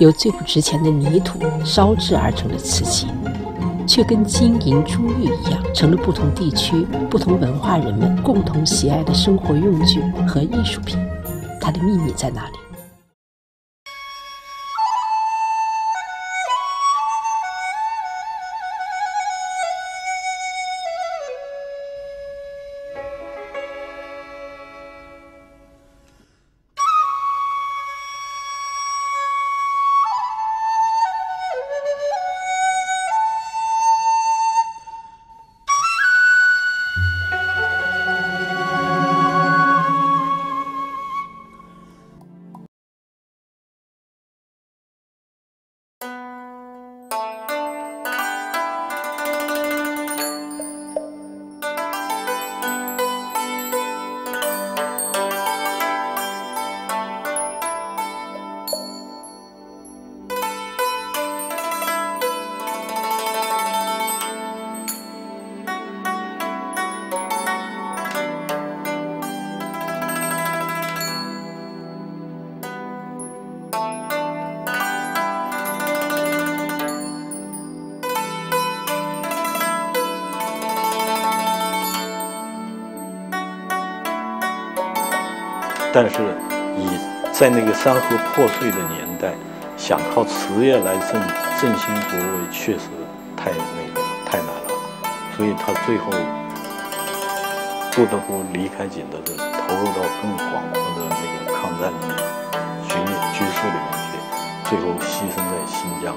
由最不值钱的泥土烧制而成的瓷器，却跟金银珠玉一样，成了不同地区、不同文化人们共同喜爱的生活用具和艺术品。它的秘密在哪里？但是，在那个山河破碎的年代，想靠瓷业来振兴国威，确实太难了。所以他最后不得不离开景德镇，投入到更广阔的那个抗战局势里面去，最后牺牲在新疆。